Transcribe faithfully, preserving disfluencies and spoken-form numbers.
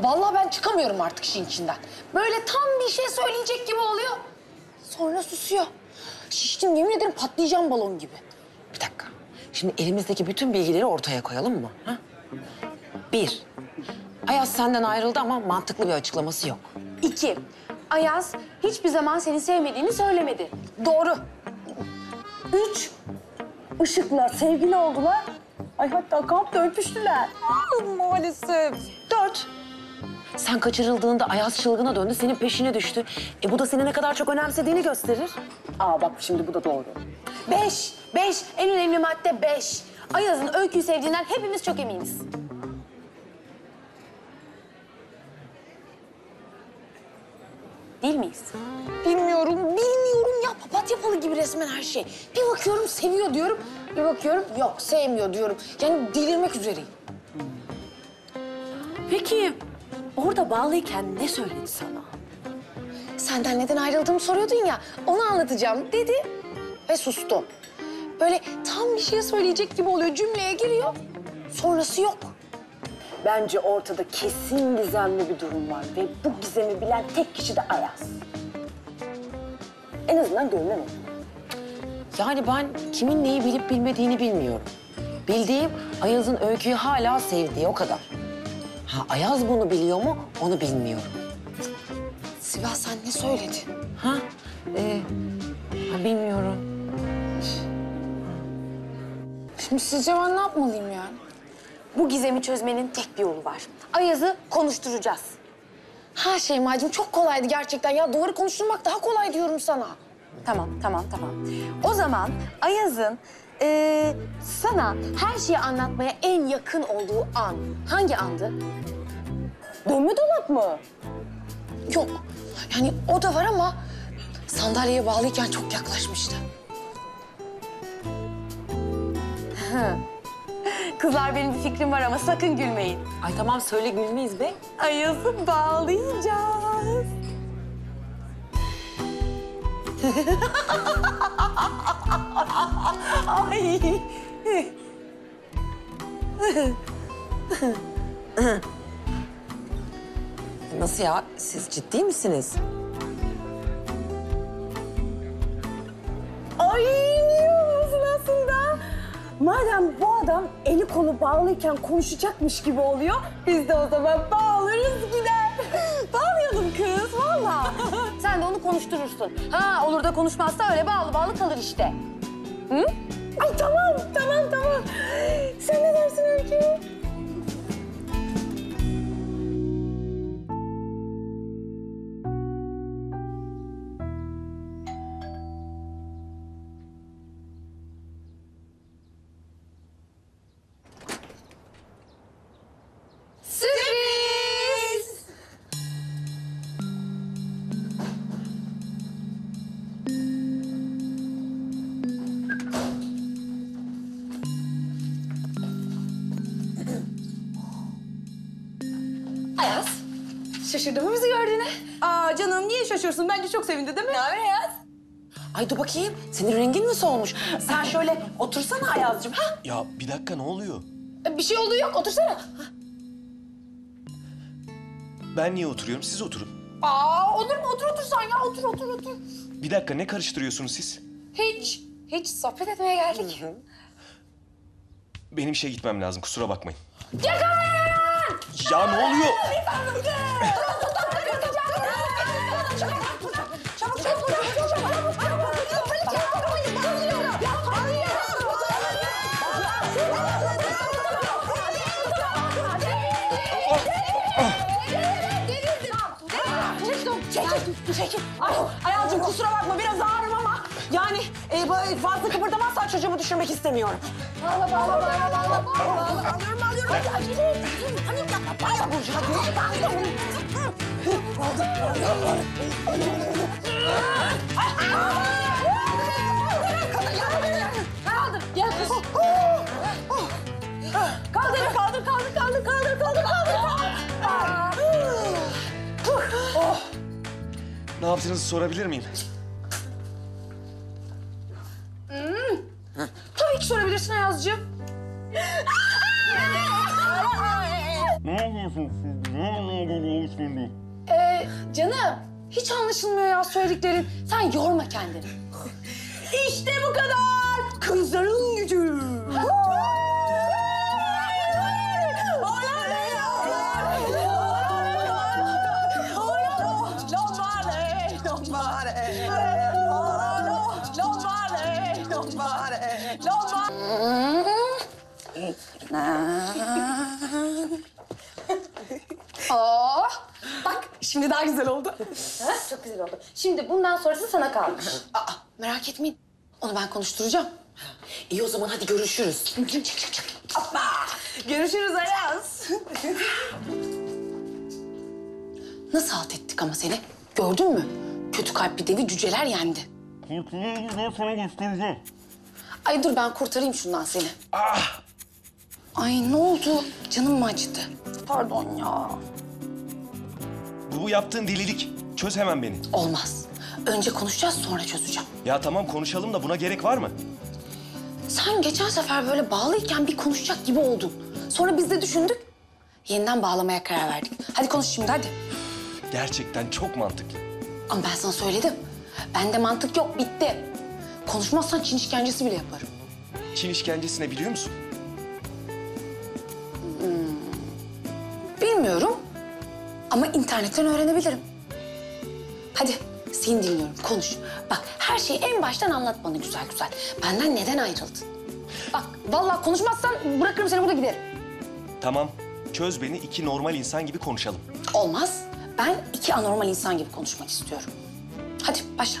vallahi ben çıkamıyorum artık işin içinden. Böyle tam bir şey söyleyecek gibi oluyor. Sonra susuyor. Şiştim, yemin ederim patlayacağım balon gibi. Bir dakika. Şimdi elimizdeki bütün bilgileri ortaya koyalım mı? Ha? Bir, Ayaz senden ayrıldı ama mantıklı bir açıklaması yok. İki, Ayaz hiçbir zaman seni sevmediğini söylemedi. Doğru. Üç, Işık'la sevgili oldular. Ay hatta kampta öpüştüler. Aa, maalesef. Dört, sen kaçırıldığında Ayaz çılgına döndü, senin peşine düştü. E bu da seni ne kadar çok önemsediğini gösterir. Aa bak şimdi bu da doğru. Beş, beş, en önemli madde beş. Ayaz'ın Öykü'yü sevdiğinden hepimiz çok eminiz. Değil miyiz? Bilmiyorum, bilmiyorum ya. Papatya falı gibi resmen her şey. Bir bakıyorum seviyor diyorum, bir bakıyorum yok sevmiyor diyorum. Yani delirmek üzereyim. Peki orada bağlıyken ne söyledi sana? Senden neden ayrıldığımı soruyordun ya, onu anlatacağım dedi ve sustu. Böyle tam bir şey söyleyecek gibi oluyor, cümleye giriyor, sonrası yok. Bence ortada kesin gizemli bir durum var ve bu gizemi bilen tek kişi de Ayaz. En azından görünen o. Yani ben kimin neyi bilip bilmediğini bilmiyorum. Bildiğim Ayaz'ın Öykü'yü hala sevdiği, o kadar. Ha Ayaz bunu biliyor mu, onu bilmiyorum. Sibel sen ne söyledin? Ha? Ee, ha, bilmiyorum. Şimdi sizce ben ne yapmalıyım yani? Bu gizemi çözmenin tek bir yolu var. Ayaz'ı konuşturacağız. Ha Şeyma'cığım çok kolaydı gerçekten ya. Duvarı konuşturmak daha kolay diyorum sana. Tamam, tamam, tamam. O zaman Ayaz'ın ee, sana her şeyi anlatmaya en yakın olduğu an. Hangi andı? Dönme dolap mı? Yok. Yani o da var ama sandalyeye bağlıyken çok yaklaşmıştı. Kızlar benim bir fikrim var ama sakın gülmeyin. Ay tamam söyle gülmeyiz be. Ayaz'ı bağlayacağız. Ay. Nasıl ya? Siz ciddi misiniz? Ay. Madem bu adam eli kolu bağlıyken konuşacakmış gibi oluyor, biz de o zaman bağlarız gider. Bağlayalım kız, vallahi. Sen de onu konuşturursun. Ha olur da konuşmazsa öyle bağlı bağlı kalır işte. Hı? Ay tamam, tamam, tamam. Sen ne dersin Öykü? Ayaz, şaşırdı mı bizi gördüğüne? Aa canım niye şaşırsın? Bence çok sevindi değil mi? Ne haber Ayaz? Ay dur bakayım, senin rengin mi solmuş? Sen şöyle otursana Ayaz'cığım, ha? Ya bir dakika ne oluyor? Bir şey olduğu yok, otursana. Ben niye oturuyorum? Siz oturun. Aa olur mu? Otur otursan ya, otur otur otur. Bir dakika ne karıştırıyorsunuz siz? Hiç, hiç sohbet etmeye geldik. Benim işe gitmem lazım, kusura bakmayın. Yakala! Ya ne oluyor? Çekil. Ayaz'cığım kusura bakma biraz ağrım ama yani e, fazla kıpırdamazsan çocuğumu düşürmek istemiyorum. Ağla bağla bağla bağla bağla. Alıyorum alıyorum. Hadi acele et. Panik yapma. Bağla Burcu hadi. Kaldır. Gel kız. Kaldır kaldır kaldır kaldır kaldır kaldır kaldır. Ne yaptığınızı sorabilir miyim? Hmm. Tabii ki sorabilirsin Ayaz'cığım. Ne yapıyorsun Ee, canım, hiç anlaşılmıyor ya söylediklerin. Sen yorma kendini. İşte bu kadar. Kızların gücü. Aa, bak şimdi daha güzel oldu. Ha, çok güzel oldu. Şimdi bundan sonrası sana kalmış. Aa, merak etmeyin. Onu ben konuşturacağım. İyi o zaman hadi görüşürüz. Çık çık çık çık. Hoppa. Görüşürüz Ayaz. Nasıl halt ettik ama seni? Gördün mü? Kötü kalpli devi cüceler yendi. Ay dur ben kurtarayım şundan seni. Ah. Ay ne oldu? Canım mı acıdı? Pardon ya. Bu yaptığın delilik. Çöz hemen beni. Olmaz. Önce konuşacağız sonra çözeceğim. Ya tamam konuşalım da buna gerek var mı? Sen geçen sefer böyle bağlıyken bir konuşacak gibi oldun. Sonra biz de düşündük. Yeniden bağlamaya karar verdik. Hadi konuş şimdi hadi. Gerçekten çok mantıklı. Ama ben sana söyledim. Bende mantık yok bitti. Konuşmazsan Çin işkencesi bile yaparım. Çin işkencesine biliyor musun? Bilmiyorum ama internetten öğrenebilirim. Hadi seni dinliyorum, konuş. Bak her şeyi en baştan anlat bana güzel güzel. Benden neden ayrıldın? Bak vallahi konuşmazsan bırakırım seni burada giderim. Tamam, çöz beni iki normal insan gibi konuşalım. Olmaz, ben iki anormal insan gibi konuşmak istiyorum. Hadi başla.